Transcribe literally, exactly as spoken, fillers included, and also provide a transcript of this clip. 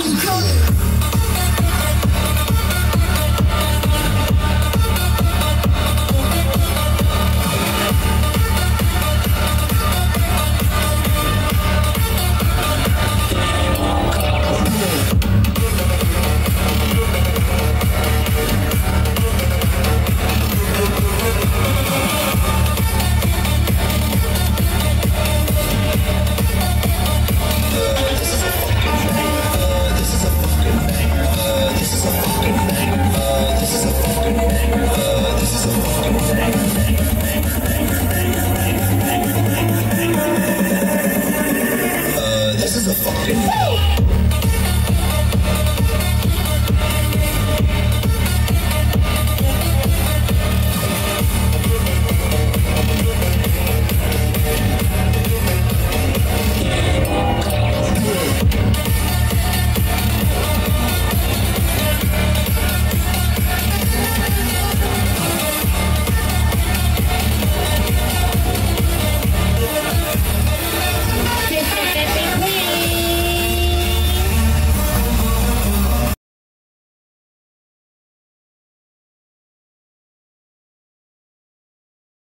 Come